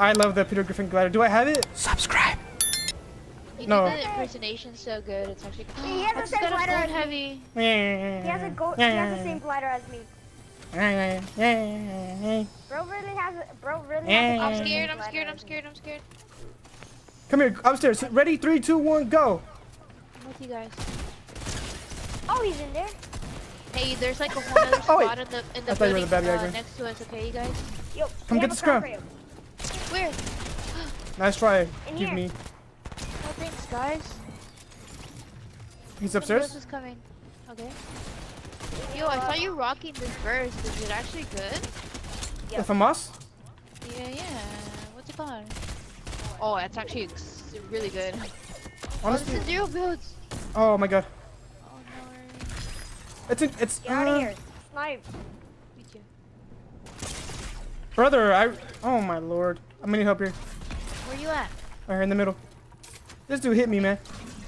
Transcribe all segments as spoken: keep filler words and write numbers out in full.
I love the Peter Griffin glider. Do I have it? Subscribe. You no. Did that impersonation so good. It's actually. He has the same glider as heavy. He has a gold. He has the same glider as me. Bro really has. A, bro really has. I'm scared. I'm scared. I'm scared. I'm scared. Come here. Upstairs. Ready? Three, two, one, go. I'm with you guys. Oh, he's in there. Hey, there's like a whole other spot oh, in the in the building the uh, next to us. Okay, you guys. Yo, come get the scrum. Where? Nice try. In Give here. me. Oh, thanks, guys. He's upstairs. Is coming. Okay. Yo, I saw you rocking this verse. Is it actually good? Yeah. From us? Yeah, yeah. What's it called? Oh, it's actually really good. Honestly, oh, this is Zero Builds. Oh my god. Oh no. It's a, it's. Get uh, out of here. Snipe. Me too. Brother, I. Oh my lord. I'm gonna help here. Where you at? Right here in the middle. This dude hit me, man.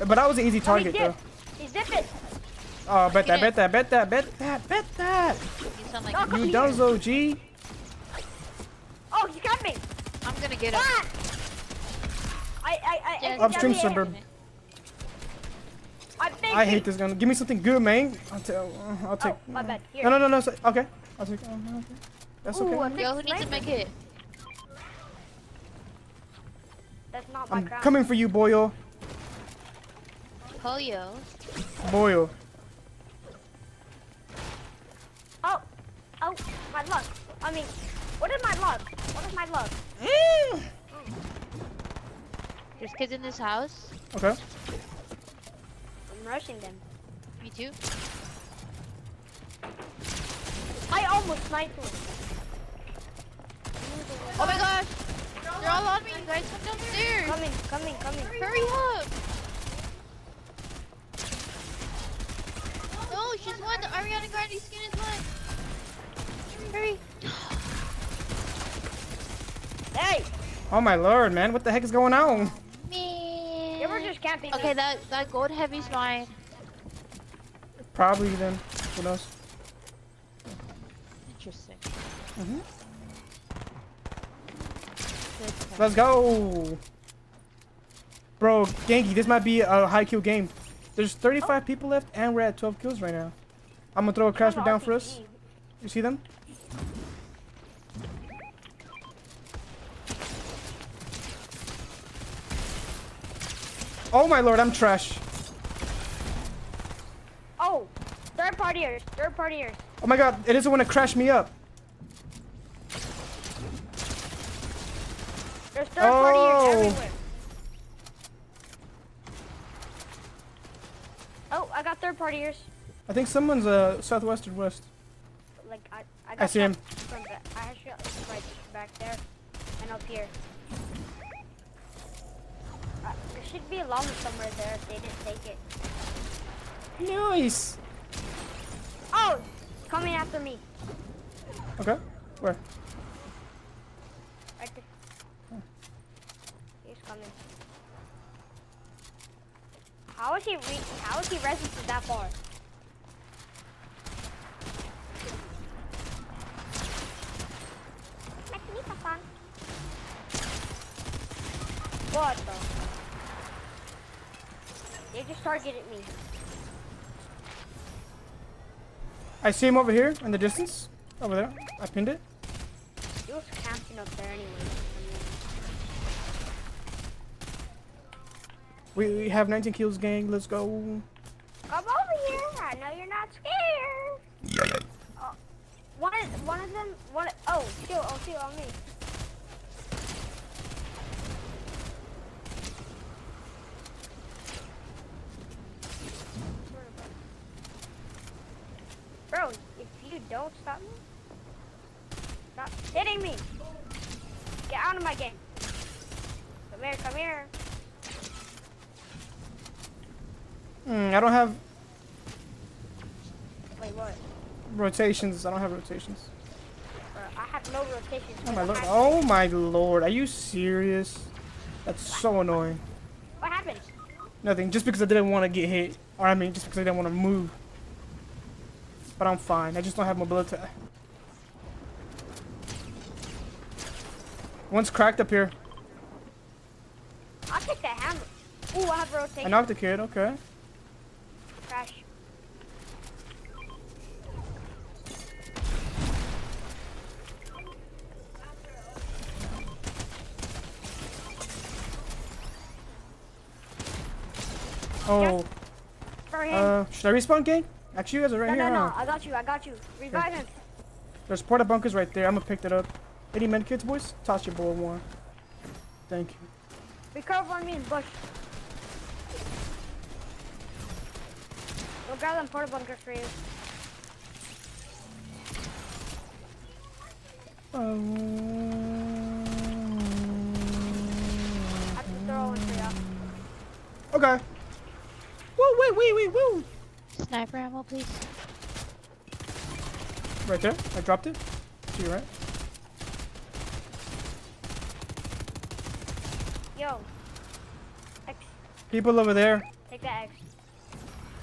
But I was an easy target, oh, he though. He's dipping. Oh, bet that, bet that, bet that, bet that, bet that. You sound like oh, a you dozo, G. Oh, you got me. I'm gonna get up. Ah! I, I, I, I upstream suburb. I, I hate this gun. Give me something good, man. I'll, uh, I'll take. Oh, my bad. Here. No, no, no, no. So, okay. I'll take. Oh, no, okay. That's Ooh, okay. Yo, who needs to make it? That's not my I'm ground. coming for you, boyo. Boyo. Boyo. Oh, oh, my luck. I mean, what is my luck? What is my luck? Mm. There's kids in this house. Okay. I'm rushing them. Me too. I almost sniped one. Oh my gosh! They're all on me, you guys. Come downstairs. Coming, coming, coming. Hurry up! No, she's won. The Ariana Grande skin is won. Hurry. Hey! Oh my lord, man. What the heck is going on? Camping. Okay, that that gold heavy's mine. Probably then. Who knows? Interesting. Mm-hmm. Let's go, bro. Genki, this might be a high kill game. There's thirty-five oh. people left, and we're at twelve kills right now. I'm gonna throw a crasher down R P G. for us. You see them? Oh my lord, I'm trash. Oh, third partiers, third partiers. Oh my god, it doesn't want to crash me up. There's third partiers everywhere. Oh, I got third partiers. I think someone's uh southwest or west. Like I, I, got I see him. From the, I shot right back there and up here. Uh, there should be a llama somewhere there if they didn't take it. Nice! Oh! Coming after me. Okay. Where? Right there. Huh. He's coming. How is he reaching? How is he resisting that far? What the? They just targeted me. I see him over here in the distance. Over there. I pinned it. He was camping up there anyway. We, we have nineteen kills, gang. Let's go. Come over here. I know you're not scared. Oh, one, of, one of them. One. Oh, two. Oh, two on me. Bro, if you don't stop me, stop hitting me. Get out of my game. Come here, come here. Hmm, I don't have... Wait, what? Rotations, I don't have rotations. Bro, I have no rotations. Oh my lord, oh my lord, are you serious? That's so annoying. What happened? Nothing, just because I didn't want to get hit. Or I mean, just because I didn't want to move. But I'm fine. I just don't have mobility. One's cracked up here. I'll take the hammer. Ooh, I have rotation. I knocked the kid, okay. Crash. Oh. Uh, should I respawn, gang? Actually, you guys are right no, here, No, no, no. Huh? I got you. I got you. Revive okay. him. There's porta bunkers right there. I'm gonna pick that up. Any men kids, boys? Toss your bullet one. Thank you. Be careful on me and bush. We'll grab them porta bunkers for you. Um, I have to throw one for you. Okay. Woo, wait, wait, wait, woo! Sniper ammo, please. Right there. I dropped it. To your right. Yo. X. People over there. Take that X.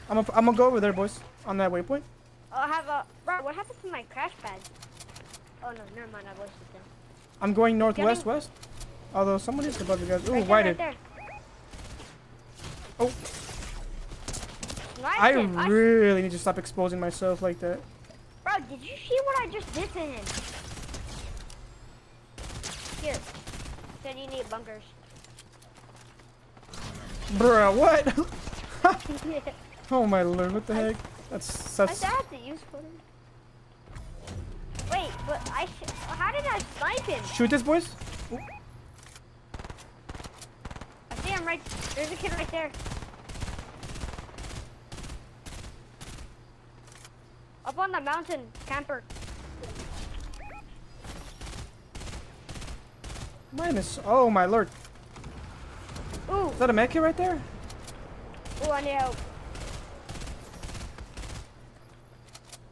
I'm gonna I'm gonna go over there, boys. On that waypoint. Oh, I have a bro. What happened to my crash pad? Oh no, never mind. I wasted them. I'm going northwest, Getting... west. Although someone is above you guys. Ooh, right whited. Right oh. I really need to stop exposing myself like that. Bro, did you see what I just did to him? Here. Said you need bunkers. Bruh, what? Oh my lord, what the I, heck? That's that's. I have to use for him. Wait, but I. Sh how did I snipe him? Shoot this, boys. Ooh. I see him right. There's a kid right there. Up on the mountain, camper. Minus. Oh my lord. Ooh. Is that a medkit right there? Ooh, I need help.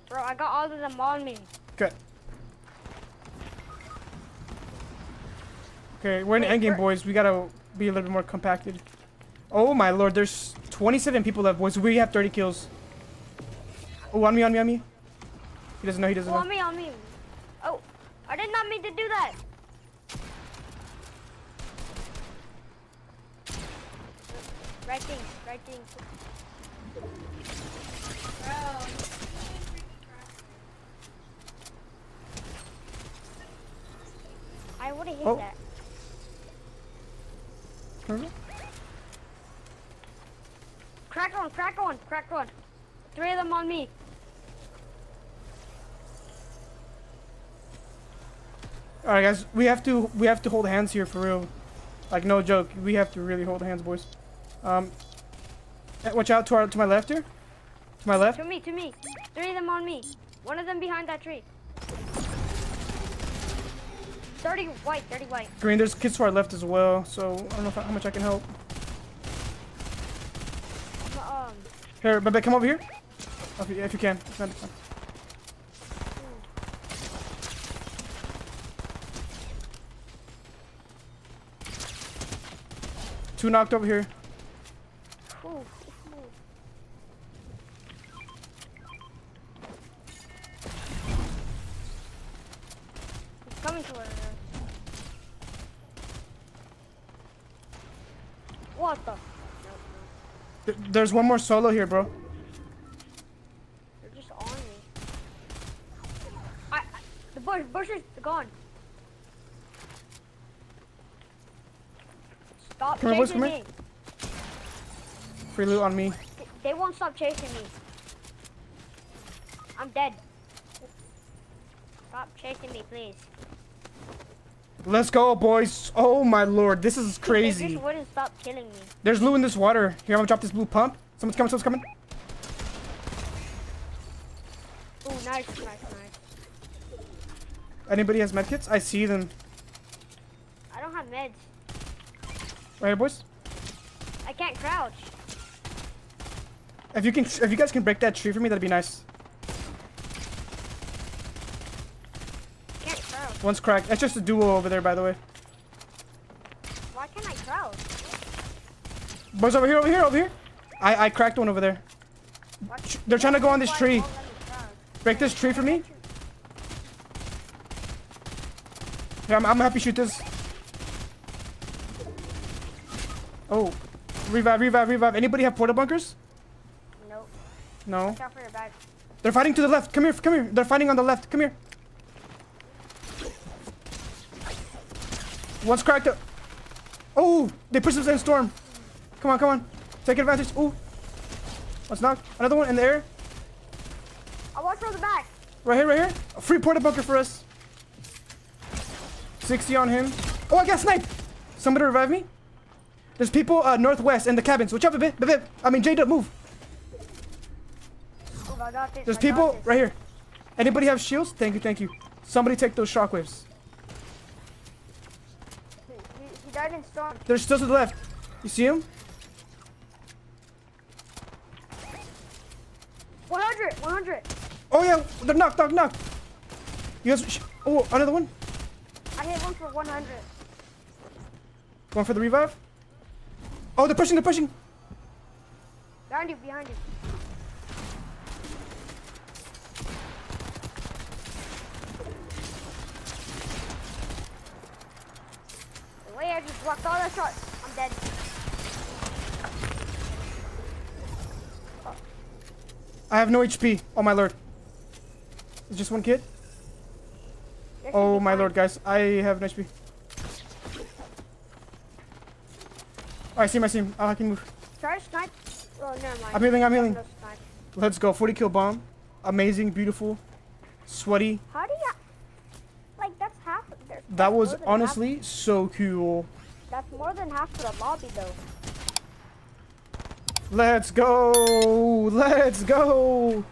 Bro, I got all of them on me. Good. Okay, we're in the endgame, boys. We gotta be a little bit more compacted. Oh my lord, there's twenty-seven people left, boys. We have thirty kills. Oh, on me, on me, on me. He doesn't know, he doesn't oh, know. On me, on me. Oh, I did not mean to do that. Right thing, right thing. I would have hit oh. that. Perfect. Crack on, crack on, crack on. Three of them on me. All right, guys, we have to we have to hold hands here for real, like no joke. We have to really hold hands, boys. Um, watch out to our to my left here, to my left. To me, to me. Three of them on me. One of them behind that tree. Thirty white, thirty white. Green, there's kids to our left as well. So I don't know if I, how much I can help. Um, here, baby, come over here. If you, if you can. If not, if not. Two knocked over here. Ooh, ooh. It's coming to us. What the? Th there's one more solo here, bro. They're just on me. I, I, the bush, bush is gone. Stop come chasing here, boys, come me. Free loot on me. They won't stop chasing me. I'm dead. Stop chasing me, please. Let's go, boys. Oh my lord, this is crazy. They just wouldn't stop killing me. There's loot in this water. Here, I'm gonna drop this blue pump. Someone's coming, someone's coming. Oh, nice, nice, nice. Anybody has medkits? I see them. I don't have meds. Right here, boys. I can't crouch. If you can, if you guys can break that tree for me, that'd be nice. Can't crouch. One's cracked. That's just a duo over there, by the way. Why can't I crouch? Boys, over here, over here, over here. I I cracked one over there. What? They're trying to go on this tree. Break this tree for me. Yeah, I'm I'm happy to shoot this. Oh, revive, revive, revive. Anybody have portal bunkers? Nope. No. Watch out for your back. They're fighting to the left. Come here, come here. They're fighting on the left. Come here. One's cracked up. Oh, they pushed us in storm. Come on, come on. Take advantage. Oh, let's knock. Another one in the air. I'll watch from the back. Right here, right here. A free porta bunker for us. sixty on him. Oh, I got sniped. Somebody revive me. There's people uh, northwest in the cabins. Watch out, Bibib. Bibib. I mean, J-Dub, move. Oh, I got this. There's I people got this. Right here. Anybody have shields? Thank you, thank you. Somebody take those shockwaves. They're still to the left. You see him? one hundred, one hundred. Oh yeah, they're knocked, knocked, knocked. You guys, oh, another one. I hit one for one hundred. Going for the revive. Oh, they're pushing, they're pushing. Behind you, behind you. I just blocked all their shots. I'm dead. I have no H P. Oh my lord. Is just one kid? Oh my lord, guys. I have no H P. Alright, I see him, I see him. I can move. Try to snipe. Oh, never mind. I'm healing, I'm healing. Let's go. forty kill bomb. Amazing, beautiful, sweaty. How do you... Like, that's half... That was honestly so cool. That's more than half of the lobby, though. Let's go! Let's go!